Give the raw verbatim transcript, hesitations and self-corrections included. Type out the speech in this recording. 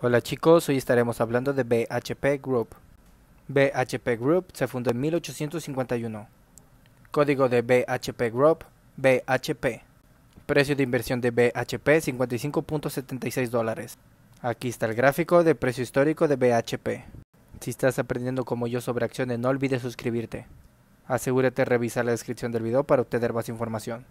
Hola chicos, hoy estaremos hablando de B H P Group. B H P Group se fundó en mil ochocientos cincuenta y uno. Código de B H P Group, B H P. Precio de inversión de B H P, cincuenta y cinco punto setenta y seis dólares. Aquí está el gráfico de precio histórico de B H P. Si estás aprendiendo como yo sobre acciones, no olvides suscribirte. Asegúrate de revisar la descripción del video para obtener más información.